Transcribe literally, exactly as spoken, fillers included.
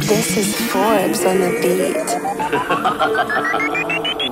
This is Fxrbes on the beat.